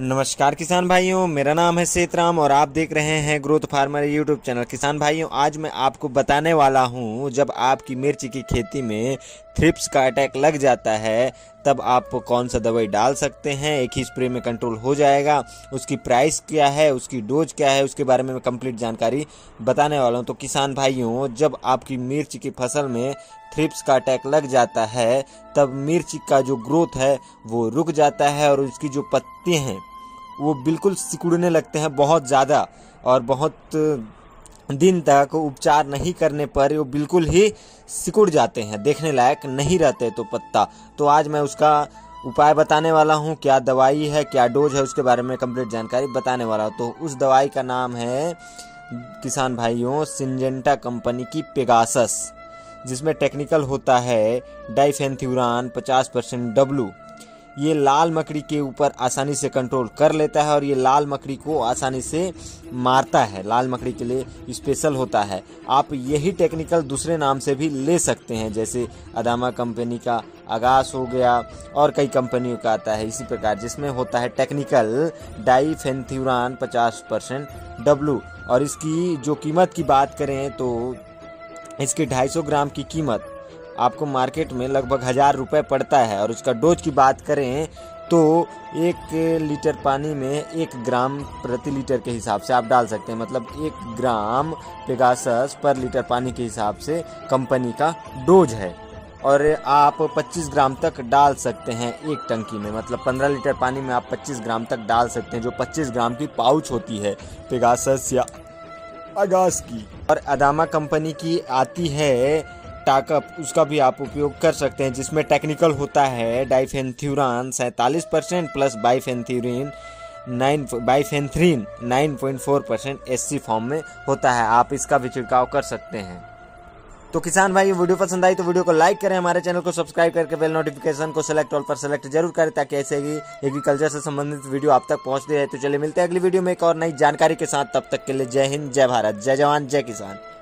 नमस्कार किसान भाइयों, मेरा नाम है सेत्राम और आप देख रहे हैं ग्रोथ फार्मर यूट्यूब चैनल। किसान भाइयों, आज मैं आपको बताने वाला हूं, जब आपकी मिर्ची की खेती में थ्रिप्स का अटैक लग जाता है तब आप कौन सा दवाई डाल सकते हैं। एक ही स्प्रे में कंट्रोल हो जाएगा। उसकी प्राइस क्या है, उसकी डोज क्या है, उसके बारे में मैं कंप्लीट जानकारी बताने वाला हूं। तो किसान भाइयों, जब आपकी मिर्ची की फसल में थ्रिप्स का अटैक लग जाता है तब मिर्ची का जो ग्रोथ है वो रुक जाता है और उसकी जो पत्ते हैं वो बिल्कुल सिकुड़ने लगते हैं बहुत ज़्यादा, और बहुत दिन तक उपचार नहीं करने पर वो बिल्कुल ही सिकुड़ जाते हैं, देखने लायक नहीं रहते तो पत्ता। तो आज मैं उसका उपाय बताने वाला हूं, क्या दवाई है, क्या डोज है, उसके बारे में कंप्लीट जानकारी बताने वाला हूं। तो उस दवाई का नाम है किसान भाइयों सिंजेंटा कंपनी की पेगास, जिसमें टेक्निकल होता है डाइफेन्थ्यूरॉन 50% W। ये लाल मकड़ी के ऊपर आसानी से कंट्रोल कर लेता है और ये लाल मकड़ी को आसानी से मारता है। लाल मकड़ी के लिए स्पेशल होता है। आप यही टेक्निकल दूसरे नाम से भी ले सकते हैं, जैसे अदामा कंपनी का आगास हो गया और कई कंपनियों का आता है इसी प्रकार, जिसमें होता है टेक्निकल डाइफेन्थ्यूरॉन 50% W। और इसकी जो कीमत की बात करें तो इसके 250 ग्राम की कीमत आपको मार्केट में लगभग 1000 रुपये पड़ता है। और उसका डोज की बात करें तो 1 लीटर पानी में 1 ग्राम प्रति लीटर के हिसाब से आप डाल सकते हैं, मतलब 1 ग्राम पेगास पर लीटर पानी के हिसाब से कंपनी का डोज है। और आप 25 ग्राम तक डाल सकते हैं एक टंकी में, मतलब 15 लीटर पानी में आप 25 ग्राम तक डाल सकते हैं, जो 25 ग्राम की पाउच होती है पेगास या आगास की। और अदामा कंपनी की आती है टाकअप, उसका भी आप उपयोग कर सकते हैं, जिसमें टेक्निकल होता है diafenthiuron 47% plus bifenthrin 9.4% SC form में होता है। आप इसका भी छिड़काव कर सकते हैं। तो किसान भाई, वीडियो पसंद आई तो वीडियो को लाइक करें, हमारे चैनल को सब्सक्राइब करके बेल नोटिफिकेशन को सेलेक्ट ऑल पर सेलेक्ट जरूर करें, ताकि ऐसे ही एग्रीकल्चर से संबंधित वीडियो आप तक पहुंचते रहे। तो चलिए मिलते हैं अगली वीडियो में एक और नई जानकारी के साथ। तब तक के लिए जय हिंद, जय भारत, जय जवान, जय किसान।